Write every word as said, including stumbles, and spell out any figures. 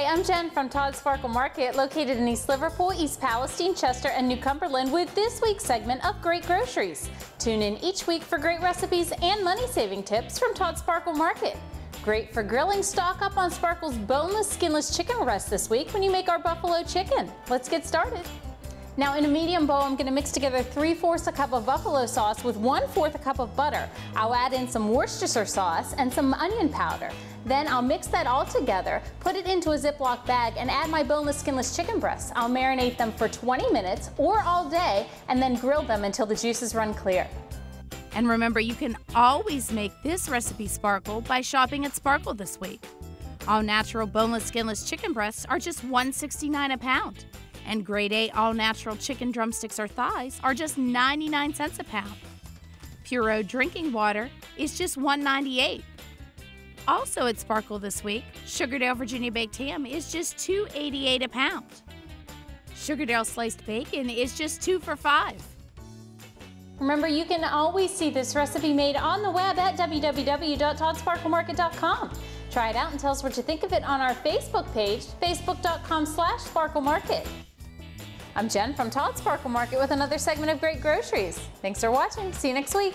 Hi, I'm Jen from Todd Sparkle Market, located in East Liverpool, East Palestine, Chester, and New Cumberland with this week's segment of Great Groceries. Tune in each week for great recipes and money-saving tips from Todd Sparkle Market. Great for grilling, stock up on Sparkle's boneless, skinless chicken breast this week when you make our buffalo chicken. Let's get started. Now in a medium bowl, I'm gonna mix together three fourths a cup of buffalo sauce with one fourth a cup of butter. I'll add in some Worcestershire sauce and some onion powder. Then I'll mix that all together, put it into a Ziploc bag, and add my boneless, skinless chicken breasts. I'll marinate them for twenty minutes or all day, and then grill them until the juices run clear. And remember, you can always make this recipe sparkle by shopping at Sparkle this week. All natural boneless, skinless chicken breasts are just one sixty-nine a pound. And grade A all-natural chicken drumsticks or thighs are just ninety-nine cents a pound. PureO drinking water is just one ninety-eight. Also at Sparkle this week, Sugardale Virginia Baked Ham is just two eighty-eight a pound. Sugardale sliced bacon is just two for five. Remember, you can always see this recipe made on the web at w w w dot todd sparkle market dot com. Try it out and tell us what you think of it on our Facebook page, facebook dot com slash sparkle market. I'm Jen from Todd Sparkle Market with another segment of Great Groceries. Thanks for watching. See you next week.